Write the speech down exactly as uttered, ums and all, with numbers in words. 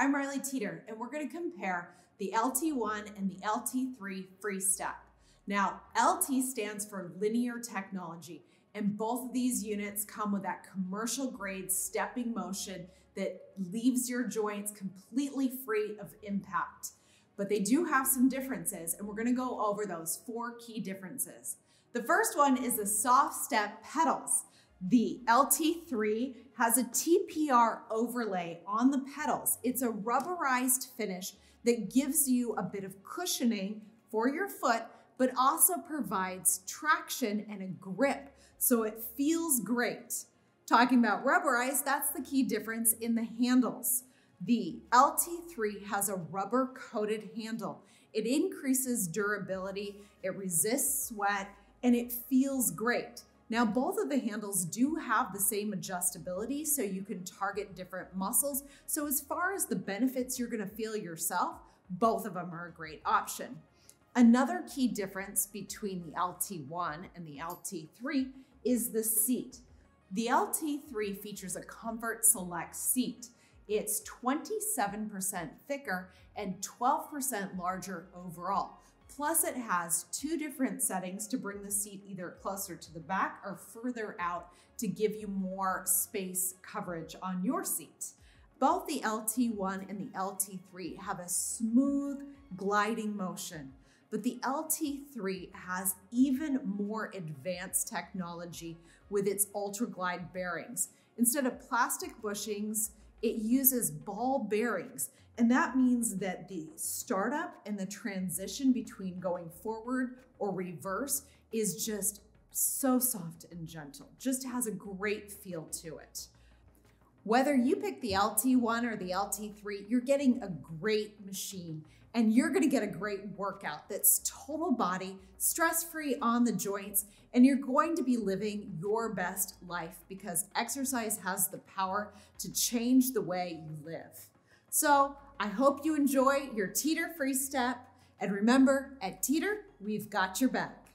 I'm Riley Teeter, and we're going to compare the L T one and the L T three FreeStep. Now, L T stands for Linear Technology, and both of these units come with that commercial grade stepping motion that leaves your joints completely free of impact. But they do have some differences, and we're going to go over those four key differences. The first one is the SoftStep pedals. The L T three has a T P R overlay on the pedals. It's a rubberized finish that gives you a bit of cushioning for your foot, but also provides traction and a grip, so it feels great. Talking about rubberized, that's the key difference in the handles. The L T three has a rubber-coated handle. It increases durability, it resists sweat, and it feels great. Now, both of the handles do have the same adjustability, so you can target different muscles. So as far as the benefits you're gonna feel yourself, both of them are a great option. Another key difference between the L T one and the L T three is the seat. The L T three features a Comfort Select seat. It's twenty-seven percent thicker and twelve percent larger overall. Plus, it has two different settings to bring the seat either closer to the back or further out to give you more space coverage on your seat. Both the L T one and the L T three have a smooth gliding motion, but the L T three has even more advanced technology with its UltraGlide bearings. Instead of plastic bushings, it uses ball bearings, and that means that the startup and the transition between going forward or reverse is just so soft and gentle, just has a great feel to it. Whether you pick the L T one or the L T three, you're getting a great machine, and you're gonna get a great workout that's total body, stress-free on the joints, and you're going to be living your best life because exercise has the power to change the way you live. So I hope you enjoy your Teeter FreeStep, and remember, at Teeter, we've got your back.